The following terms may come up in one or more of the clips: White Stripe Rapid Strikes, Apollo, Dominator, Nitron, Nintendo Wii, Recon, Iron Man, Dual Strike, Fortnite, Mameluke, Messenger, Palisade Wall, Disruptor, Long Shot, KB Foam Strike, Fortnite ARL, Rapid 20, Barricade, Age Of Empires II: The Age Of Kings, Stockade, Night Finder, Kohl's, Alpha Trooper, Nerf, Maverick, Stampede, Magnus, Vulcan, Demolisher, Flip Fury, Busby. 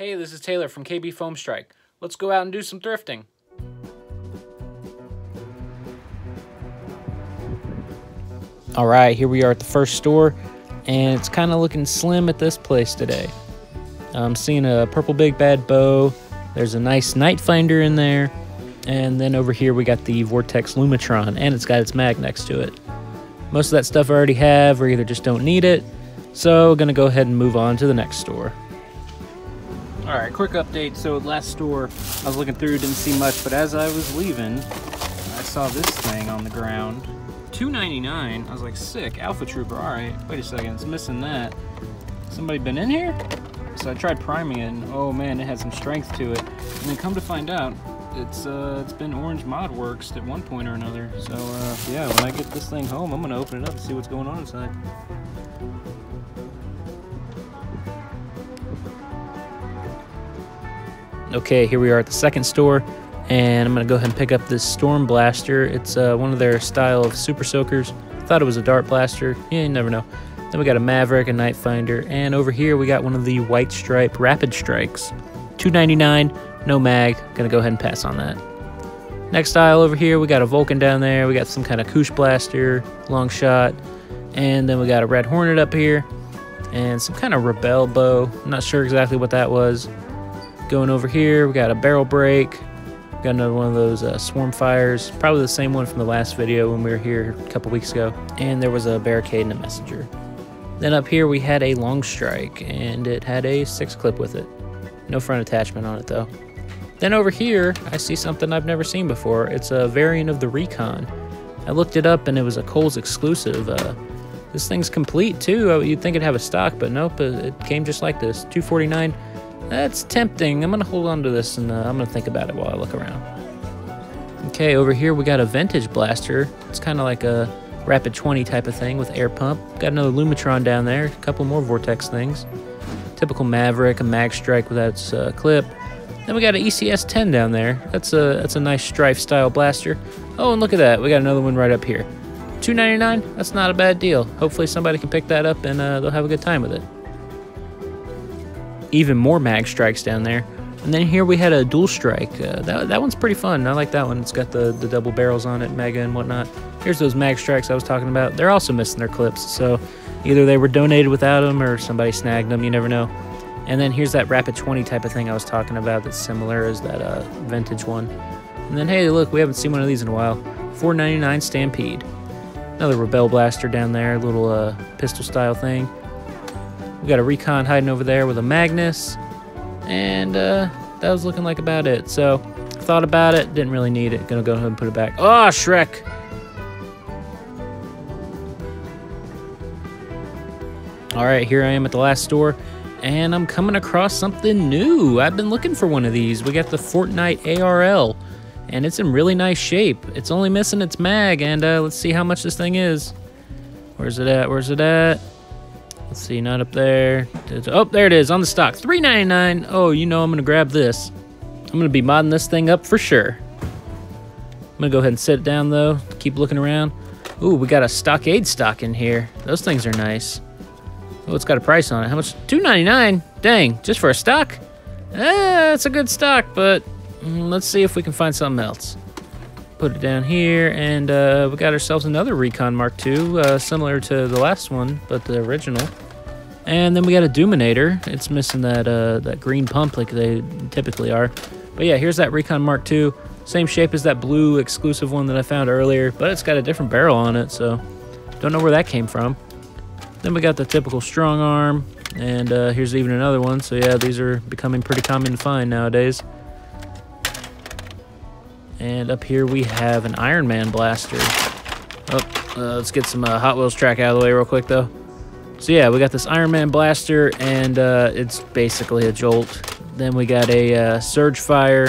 Hey, this is Taylor from KB Foam Strike. Let's go out and do some thrifting. All right, here we are at the first store, and it's kind of looking slim at this place today. I'm seeing a purple big bad bow. There's a nice Night Finder in there. And then over here we got the Vortex Lumatron, and it's got its mag next to it. Most of that stuff I already have, or either just don't need it. So gonna go ahead and move on to the next store. All right, quick update. So last store I was looking through, didn't see much, but as I was leaving, I saw this thing on the ground. $2.99, I was like, sick, Alpha Trooper, all right. Wait a second, it's missing that. Somebody been in here? So I tried priming it, and oh man, it had some strength to it. And then come to find out, it's been Orange Mod Works at one point or another. So yeah, when I get this thing home, I'm gonna open it up and see what's going on inside. Okay, here we are at the second store, and I'm gonna go ahead and pick up this Storm Blaster. It's one of their style of Super Soakers. Thought it was a dart blaster, yeah, you never know. Then we got a Maverick, a Night Finder, and over here we got one of the White Stripe Rapid Strikes. $2.99. No mag, gonna go ahead and pass on that. Next aisle over here, we got a Vulcan down there, we got some kind of Koosh Blaster, Long Shot, and then we got a Red Hornet up here, and some kind of Rebel Bow, I'm not sure exactly what that was. Going over here, we got a Barrel Break, we got another one of those Swarm Fires, probably the same one from the last video when we were here a couple weeks ago, and there was a Barricade and a Messenger. Then up here we had a Long Strike, and it had a 6-clip with it. No front attachment on it though. Then over here, I see something I've never seen before. It's a variant of the Recon. I looked it up and it was a Kohl's exclusive. This thing's complete too. You'd think it'd have a stock, but nope, it came just like this. $249. That's tempting. I'm gonna hold on to this, and I'm gonna think about it while I look around. Okay, over here we got a Vintage Blaster. It's kind of like a Rapid 20 type of thing with air pump. Got another Lumatron down there, a couple more Vortex things. Typical Maverick, a Mag Strike without its clip. Then we got an ECS-10 down there. That's a nice Strife style blaster. Oh, and look at that. We got another one right up here. $2.99, that's not a bad deal. Hopefully somebody can pick that up and they'll have a good time with it. Even more Mag Strikes down there. And then here we had a Dual Strike. That one's pretty fun. I like that one. It's got the double barrels on it, mega and whatnot. Here's those Mag Strikes I was talking about. They're also missing their clips, so either they were donated without them or somebody snagged them, you never know. And then here's that Rapid 20 type of thing I was talking about that's similar as that vintage one. And then hey, look, we haven't seen one of these in a while. $4.99 Stampede. Another Rebel Blaster down there, a little pistol style thing. We got a Recon hiding over there with a Magnus. And that was looking like about it. So thought about it, didn't really need it. Gonna go ahead and put it back. Oh, Shrek! All right, here I am at the last store. And I'm coming across something new. I've been looking for one of these. We got the Fortnite ARL, and it's in really nice shape. It's only missing its mag, and let's see how much this thing is. Where's it at? Where's it at? Let's see, not up there. Oh, there it is, on the stock. $3.99. Oh, you know I'm gonna grab this. I'm gonna be modding this thing up for sure. I'm gonna go ahead and set it down though, keep looking around. Ooh, we got a Stockade stock in here. Those things are nice. Oh, it's got a price on it. How much? $2.99. Dang, just for a stock? That's a good stock, but let's see if we can find something else. Put it down here, and we got ourselves another Recon Mark II, similar to the last one, but the original. And then we got a Dominator. It's missing that that green pump like they typically are. But yeah, here's that Recon Mark II. Same shape as that blue exclusive one that I found earlier, but it's got a different barrel on it, so don't know where that came from. Then we got the typical strong arm, and here's even another one. So yeah, these are becoming pretty common to find nowadays. And up here we have an Iron Man blaster. Oh, let's get some Hot Wheels track out of the way real quick though. So yeah, we got this Iron Man blaster, and it's basically a Jolt. Then we got a Surge Fire.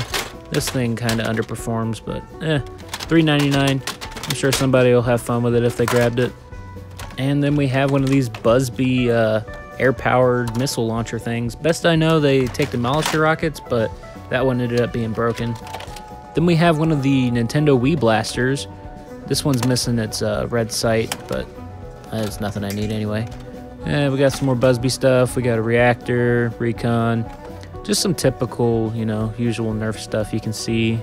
This thing kind of underperforms, but eh, $3.99. I'm sure somebody will have fun with it if they grabbed it. And then we have one of these Busby air-powered missile launcher things. Best I know, they take Demolisher rockets, but that one ended up being broken. Then we have one of the Nintendo Wii blasters. This one's missing its red sight, but it's nothing I need anyway. And we got some more Busby stuff. We got a reactor, Recon. Just some typical, you know, usual nerf stuff you can see.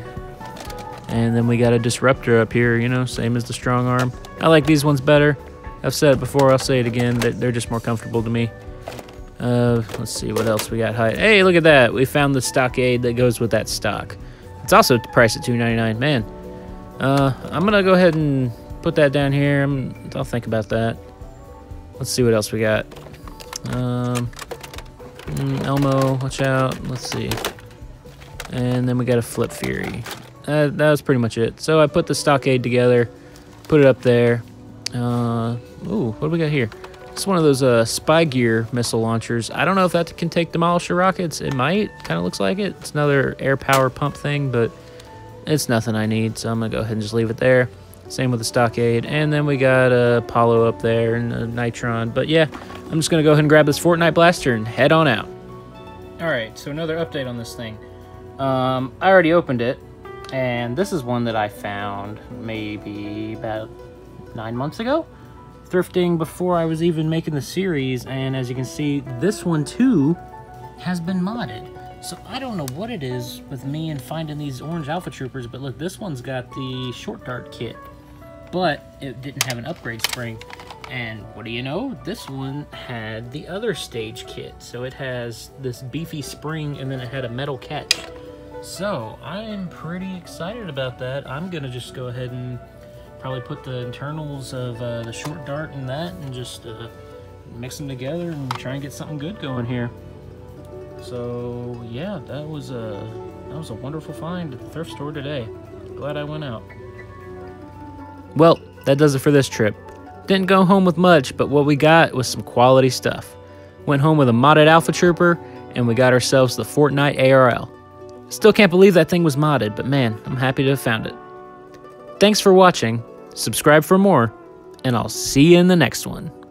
And then we got a disruptor up here, you know, same as the strong arm. I like these ones better. I've said it before, I'll say it again, that they're just more comfortable to me. Let's see what else we got. Hey, look at that. We found the Stockade that goes with that stock. It's also priced at $2.99. Man, I'm going to go ahead and put that down here. I'll think about that. Let's see what else we got. Elmo, watch out. Let's see. And then we got a Flip Fury. That was pretty much it. So I put the Stockade together, put it up there. Ooh, what do we got here? It's one of those spy gear missile launchers. I don't know if that can take Demolisher rockets. It might. Kind of looks like it. It's another air power pump thing, but it's nothing I need, so I'm going to go ahead and just leave it there. Same with the Stockade. And then we got Apollo up there and Nitron. But yeah, I'm just going to go ahead and grab this Fortnite Blaster and head on out. All right, so another update on this thing. I already opened it, and this is one that I found maybe about 9 months ago, thrifting before I was even making the series. And as you can see, this one too has been modded. So I don't know what it is with me and finding these orange Alpha Troopers, but look, this one's got the short dart kit, but it didn't have an upgrade spring. And what do you know? This one had the other stage kit. So it has this beefy spring and then it had a metal catch. So I am pretty excited about that. I'm gonna just go ahead and probably put the internals of the short dart and that and just mix them together and try and get something good going here. So yeah, that was a wonderful find at the thrift store today. Glad I went out. Well, that does it for this trip. Didn't go home with much, but what we got was some quality stuff. Went home with a modded Alpha Trooper, and we got ourselves the Fortnite ARL. Still can't believe that thing was modded, but man, I'm happy to have found it. Thanks for watching, subscribe for more, and I'll see you in the next one.